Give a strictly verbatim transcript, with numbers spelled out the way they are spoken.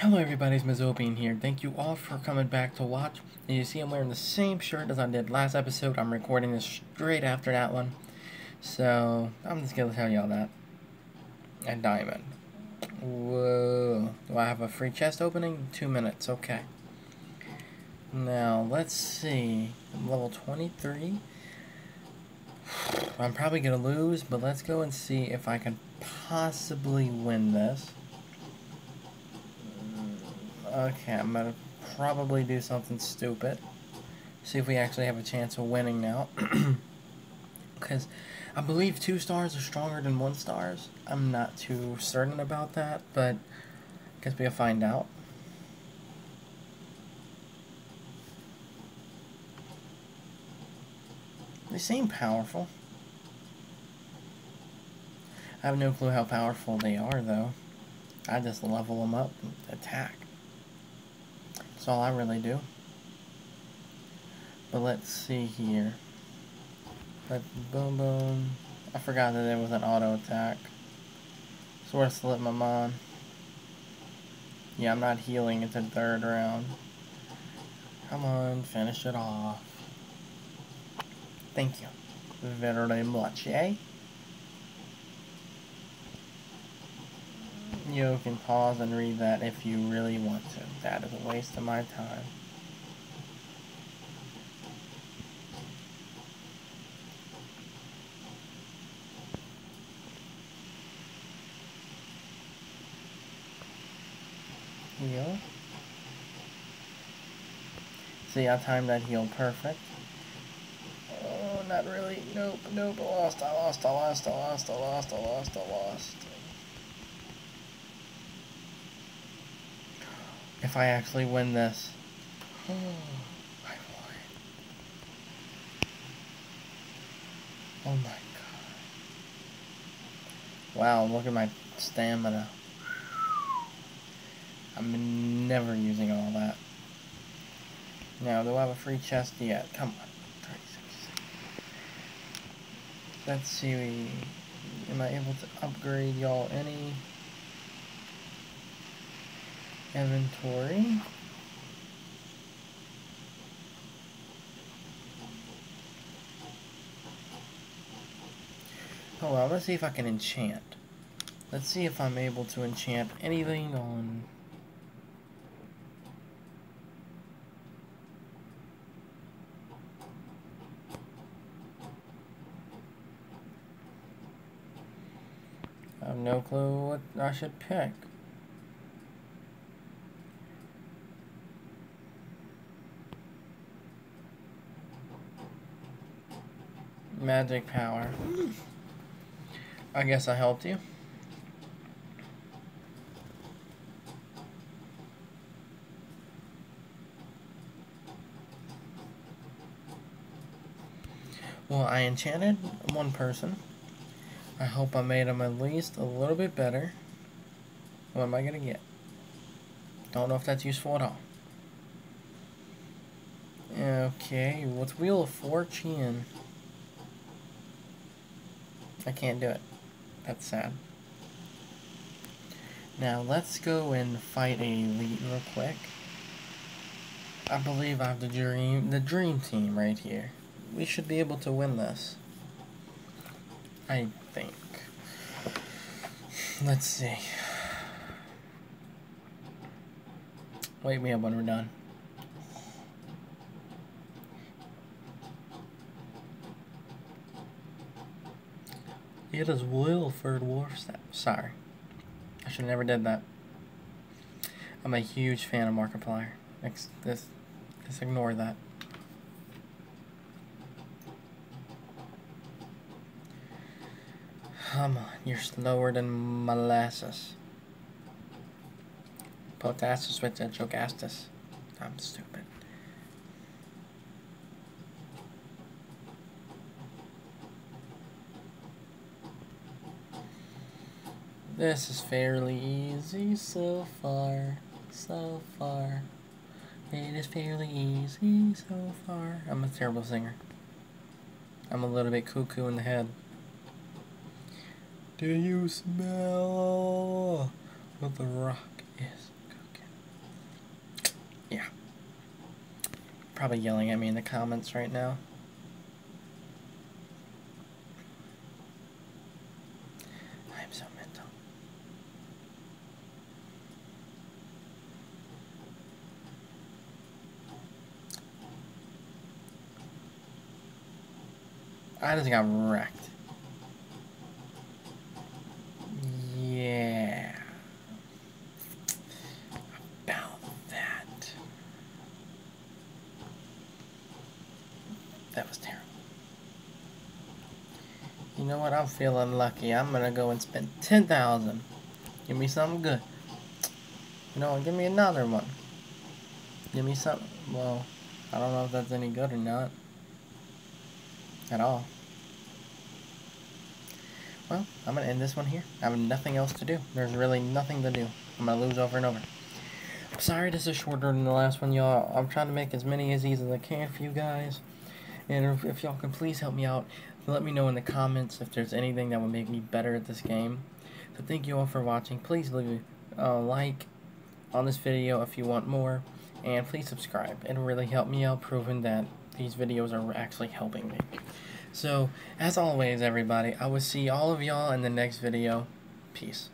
Hello everybody, it's Mezopian here. Thank you all for coming back to watch. And you see I'm wearing the same shirt as I did last episode. I'm recording this straight after that one. So, I'm just gonna tell y'all that. A diamond. Whoa. Do I have a free chest opening? Two minutes, okay. Now, let's see. I'm level twenty-three. I'm probably gonna lose, but let's go and see if I can possibly win this. Okay, I'm gonna probably do something stupid. See if we actually have a chance of winning now. Because I believe two stars are stronger than one stars. I'm not too certain about that, but I guess we'll find out. They seem powerful. I have no clue how powerful they are, though. I just level them up and attack. That's all I really do. But let's see here. Let's boom boom. I forgot that there was an auto attack. Sort of slipped my mind. Yeah, I'm not healing. It's a third round. Come on, finish it off. Thank you very much, eh? You can pause and read that if you really want to. That is a waste of my time. Heal. See, I timed that heal perfect. Oh, not really. Nope, nope. I lost, I lost, I lost, I lost, I lost, I lost, I lost. If I actually win this, oh, I won. Oh my god. Wow, look at my stamina. I'm never using all that. Now, do I have a free chest yet? Come on. Let's see. Am I able to upgrade y'all any? Inventory. Oh well, let's see if I can enchant. Let's see if I'm able to enchant anything on... I have no clue what I should pick. Magic power. I guess I helped you. Well, I enchanted one person. I hope I made him at least a little bit better. What am I gonna get? Don't know if that's useful at all. Okay, what's Wheel of Fortune? I can't do it. That's sad. Now, let's go and fight a elite real quick. I believe I have the dream, the dream team right here. We should be able to win this. I think. Let's see. Wake me up when we're done. It is Wilford Worfstap. Sorry. I should have never did that. I'm a huge fan of Markiplier. Next, this, just ignore that. Come on, you're slower than molasses. Potassus with the Jogastus. I'm stupid. This is fairly easy so far, so far. It is fairly easy so far. I'm a terrible singer. I'm a little bit cuckoo in the head. Do you smell what the rock is cooking? probably yelling at me in the comments right now. I'm so mental. I don't think I'm wrecked. You know what, I'm feeling lucky. I'm gonna go and spend ten thousand. Give me something good. You know, give me another one. Give me something. Well, I don't know if that's any good or not. At all. Well, I'm gonna end this one here. I have nothing else to do. There's really nothing to do. I'm gonna lose over and over. I'm sorry this is shorter than the last one, y'all. I'm trying to make as many as easy as I can for you guys. And if y'all can please help me out, let me know in the comments if there's anything that would make me better at this game. So thank you all for watching. Please leave a like on this video if you want more. And please subscribe. It'll really help me out, proving that these videos are actually helping me. So, as always, everybody, I will see all of y'all in the next video. Peace.